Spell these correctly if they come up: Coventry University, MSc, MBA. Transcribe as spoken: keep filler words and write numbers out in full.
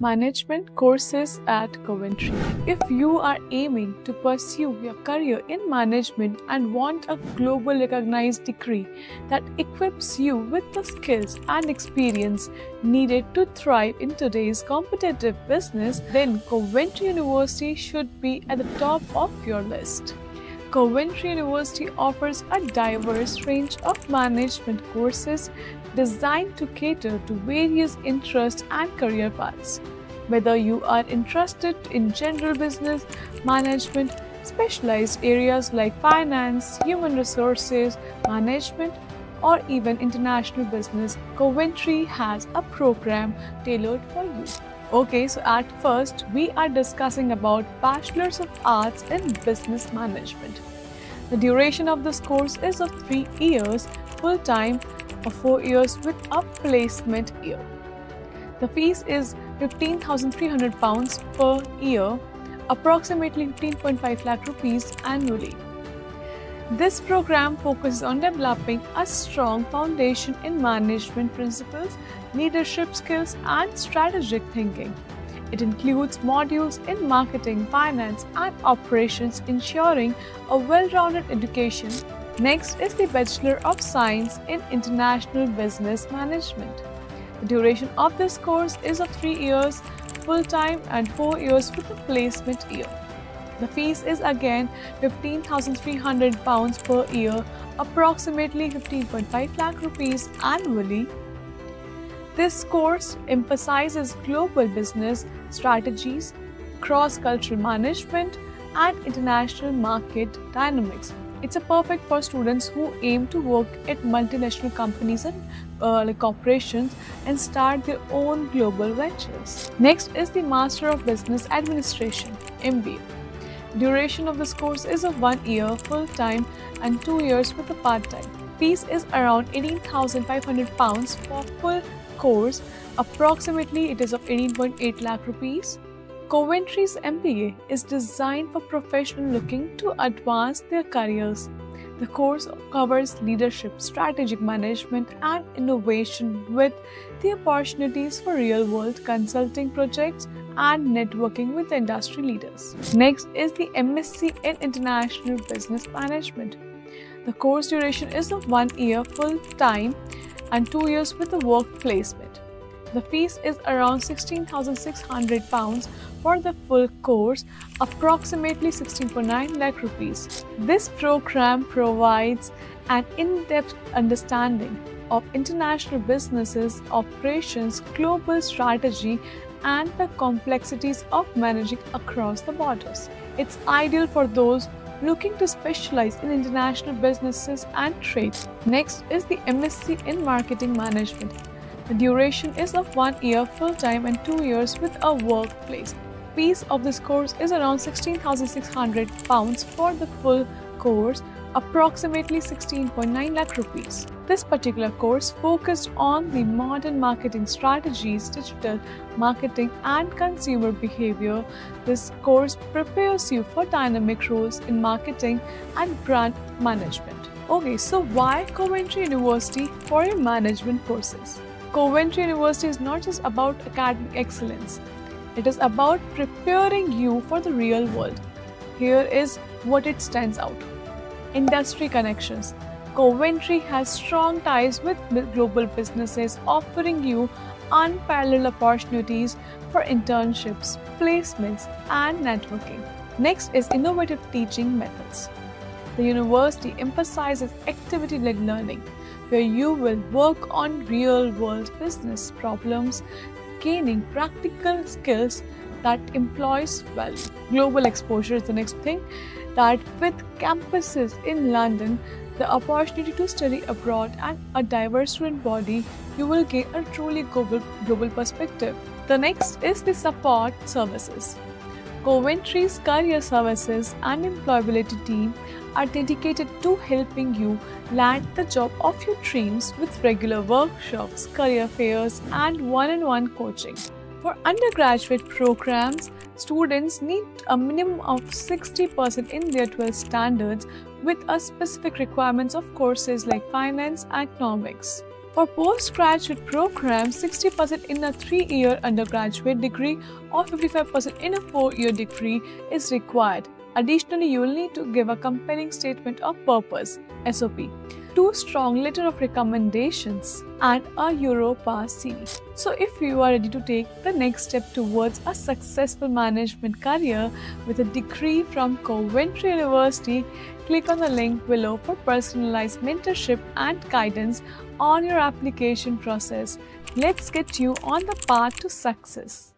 management courses at Coventry. If you are aiming to pursue your career in management and want a global recognized degree that equips you with the skills and experience needed to thrive in today's competitive business, then Coventry University should be at the top of your list. Coventry University offers a diverse range of management courses designed to cater to various interests and career paths. Whether you are interested in general business, management, specialized areas like finance, human resources, management, or even international business, Coventry has a program tailored for you. Okay, so at first we are discussing about Bachelor's of Arts in Business Management. The duration of this course is of three years full-time or four years with a placement year. The fees is fifteen thousand three hundred pounds per year, approximately fifteen point five lakh rupees annually. This program focuses on developing a strong foundation in management principles, leadership skills, and strategic thinking. It includes modules in marketing, finance, and operations, ensuring a well-rounded education. Next is the Bachelor of Science in International Business Management. The duration of this course is of three years, full-time, and four years with a placement year. The fees is again fifteen thousand three hundred pounds per year, approximately fifteen point five lakh rupees annually. This course emphasizes global business strategies, cross-cultural management, and international market dynamics. It's a perfect for students who aim to work at multinational companies and uh, like corporations and start their own global ventures. Next is the Master of Business Administration, M B A. Duration of this course is of one year full-time and two years with a part-time. Fees is around eighteen thousand five hundred pounds for full course, approximately it is of eighteen point eight lakh rupees. Coventry's M B A is designed for professionals looking to advance their careers. The course covers leadership, strategic management, and innovation with the opportunities for real-world consulting projects and networking with industry leaders. Next is the M S c in International Business Management. The course duration is of one year full-time and two years with a work placement. The fees is around sixteen thousand six hundred pounds for the full course, approximately sixteen point nine lakh rupees. This program provides an in-depth understanding of international businesses, operations, global strategy, and the complexities of managing across the borders. It's ideal for those looking to specialize in international businesses and trade. Next is the M S c in Marketing Management. The duration is of one year full-time and two years with a workplace. Fees of this course is around sixteen thousand six hundred pounds for the full course, approximately sixteen point nine lakh rupees. This particular course focused on the modern marketing strategies, digital marketing, and consumer behavior. This course prepares you for dynamic roles in marketing and brand management. Okay, so why Coventry University for your management courses? Coventry University is not just about academic excellence. It is about preparing you for the real world. Here is what it stands out. Industry connections. Coventry has strong ties with global businesses, offering you unparalleled opportunities for internships, placements, and networking. Next is innovative teaching methods. The university emphasizes activity-led learning, where you will work on real-world business problems, gaining practical skills that employees value. Global exposure is the next thing, that with campuses in London, the opportunity to study abroad and a diverse student body, you will gain a truly global, global perspective. The next is the support services. Coventry's Career Services and Employability team are dedicated to helping you land the job of your dreams with regular workshops, career fairs, and one-on-one coaching. For undergraduate programs, students need a minimum of sixty percent in their twelve standards with a specific requirements of courses like finance and economics. For postgraduate programs, sixty percent in a three year undergraduate degree or fifty-five percent in a four year degree is required. Additionally, you will need to give a compelling statement of purpose, S O P, two strong letter of recommendations, and a Europa C. So if you are ready to take the next step towards a successful management career with a degree from Coventry University, click on the link below for personalized mentorship and guidance on your application process. Let's get you on the path to success.